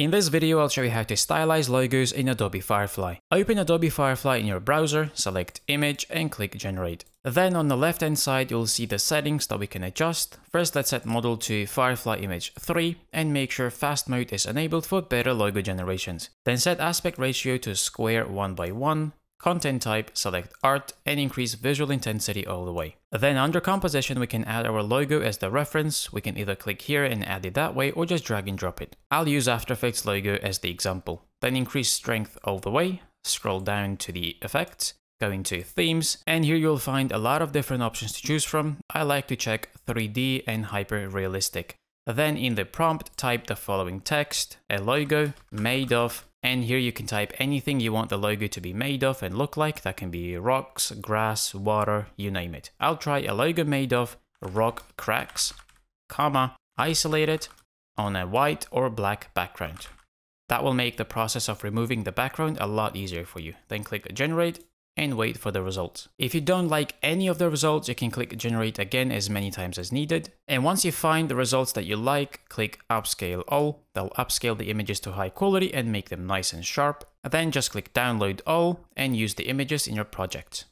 In this video, I'll show you how to stylize logos in Adobe Firefly. Open Adobe Firefly in your browser, select Image and click Generate. Then on the left hand side, you'll see the settings that we can adjust. First, let's set model to Firefly Image 3 and make sure fast mode is enabled for better logo generations. Then set aspect ratio to square 1:1. Content type, select art and increase visual intensity all the way. Then under composition, we can add our logo as the reference. We can either click here and add it that way or just drag and drop it. I'll use After Effects logo as the example. Then increase strength all the way, scroll down to the effects, go into themes, and here you'll find a lot of different options to choose from. I like to check 3D and hyper realistic. Then in the prompt, type the following text, a logo made of, and here you can type anything you want the logo to be made of and look like. That can be rocks, grass, water, you name it. I'll try a logo made of rock cracks, comma, isolated on a white or black background. That will make the process of removing the background a lot easier for you. Then click Generate and wait for the results. If you don't like any of the results, you can click Generate again as many times as needed. And once you find the results that you like, click Upscale All. They'll upscale the images to high quality and make them nice and sharp. And then just click Download All and use the images in your project.